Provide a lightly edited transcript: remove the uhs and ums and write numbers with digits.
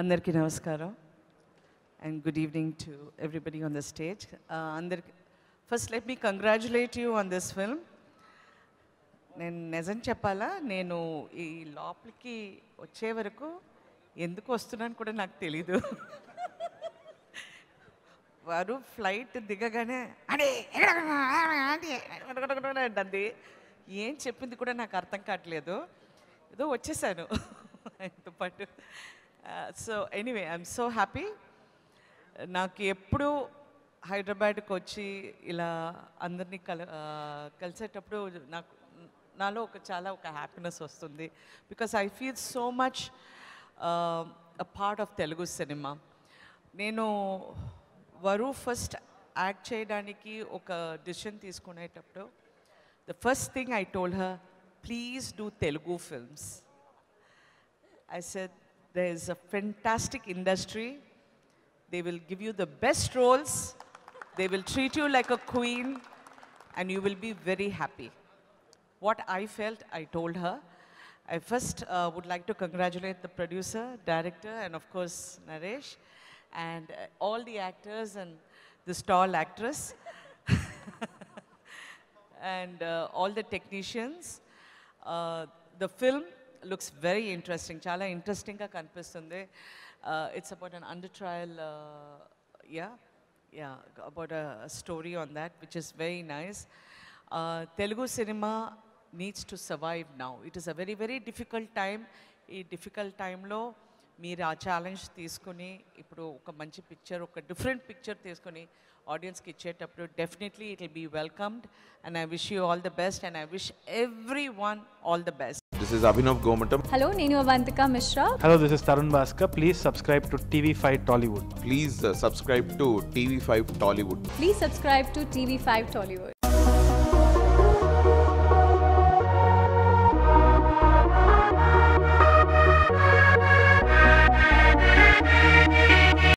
Andarki Namaskaram and good evening to everybody on the stage. First, let me congratulate you on this film. Nezan Chapala, Nenu ee lopliki vache varaku enduku vastunanu kuda naaku teliyadu. వారు flight దిగగానే అడే అంటే ఏం చెప్పింది కూడా నాకు అర్థం కావట్లేదు, ఏదో వచ్చేసాను ఆయనతో పాటు. So anyway I'm so happy. నాకు ఎప్పుడు హైదరాబాద్కి వచ్చి ఇలా అందరినీ కలిసేటప్పుడు నాకు నాలో చాలా ఒక హ్యాపీనెస్ వస్తుంది, because I feel so much a part of Telugu cinema. నేను వరు ఫస్ట్ యాక్ట్ చేయడానికి ఒక డిసిషన్ తీసుకునేటప్పుడు the first thing I told her, please do Telugu films. I said there is a fantastic industry, they will give you the best roles, they will treat you like a queen and you will be very happy. What I felt, I told her. I first would like to congratulate the producer, director, and of course Naresh, and all the actors and the star actress and all the technicians. The film looks very interesting, chala interesting ga kanipistundi. It's about an under trial, about a story on that, which is very nice. Telugu cinema needs to survive now. It is a very, very difficult time. Ee difficult time lo మీరు ఆ challenge తీసుకుని ఇప్పుడు ఒక మంచి picture, ఒక different picture తీసుకుని ఆడియన్స్కి ఇచ్చేటప్పుడు definitely it will be welcomed and I wish you all the best and I wish everyone all the best. This is Abhinav Gomatam. Hello, నేను Avantika Mishra. Hello, this is Tarun Baska. Please subscribe to TV5 Tollywood. Please subscribe to TV5 Tollywood. Please subscribe to TV5 Tollywood.